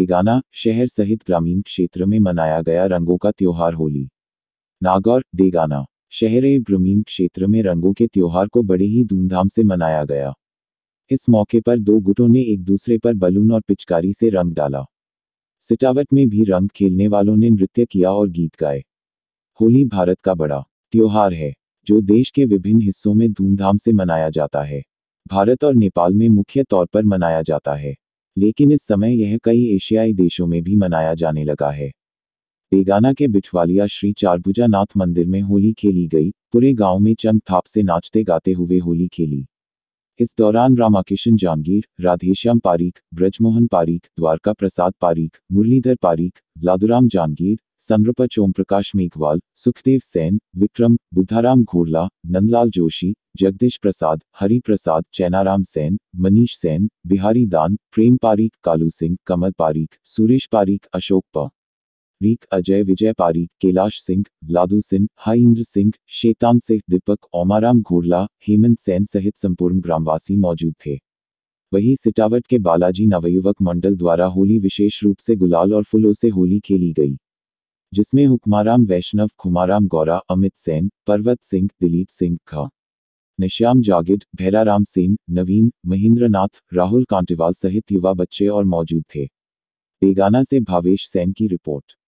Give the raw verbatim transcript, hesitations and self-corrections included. देगाना शहर सहित ग्रामीण क्षेत्र में मनाया गया रंगों का त्योहार होली। नागौर देगाना शहर एवं ग्रामीण क्षेत्र में रंगों के त्योहार को बड़े ही धूमधाम से मनाया गया। इस मौके पर दो गुटों ने एक दूसरे पर बलून और पिचकारी से रंग डाला। सिटावट में भी रंग खेलने वालों ने नृत्य किया और गीत गाए। होली भारत का बड़ा त्योहार है जो देश के विभिन्न हिस्सों में धूमधाम से मनाया जाता है। भारत और नेपाल में मुख्य तौर पर मनाया जाता है, लेकिन इस समय यह कई एशियाई देशों में भी मनाया जाने लगा है। देगाना के बिछवालिया श्री चारभुजा नाथ मंदिर में होली खेली गई। पूरे गांव में चंग थाप से नाचते गाते हुए होली खेली। इस दौरान रामाकिशन जांगीड़, राधेश्याम पारीक, ब्रजमोहन पारीक, द्वारका प्रसाद पारीक, मुरलीधर पारीक, लादुराम जांगीड़, संरूपच ओमप्रकाश मेघवाल, सुखदेव सैन, विक्रम, बुधाराम घोड़ला, नन्दलाल जोशी, जगदिश प्रसाद, हरि प्रसाद, चैनाराम सैन, मनीष सैन, बिहारी दान, प्रेम पारीक, कालु सिंह, कमल पारीक, सूरेश पारीक, अशोक पारीक, अजय विजय पारीक, केलाश सिंह, लादू सिंह, ईन्द्र सिंह, शेतान सिह, दीपक, औमाराम घोड़ला, हेमन्त सैन सहित संपूर्ण ग्रामवासी मौजूद थे। वहीं सिटावट के बालाजी नवयुवक मंडल द्वारा होली विशेष रूप से गुलाल और फूलों से होली खेली गई, जिसमें हुकमाराम वैष्णव, खुमाराम गौरा, अमित सेन, पर्वत सिंह, दिलीप सिंह खा, निश्याम जागिड़, भैराराम सेन, नवीन, महेंद्रनाथ, राहुल कांटेवाल सहित युवा बच्चे और मौजूद थे। देगाना से भावेश सेन की रिपोर्ट।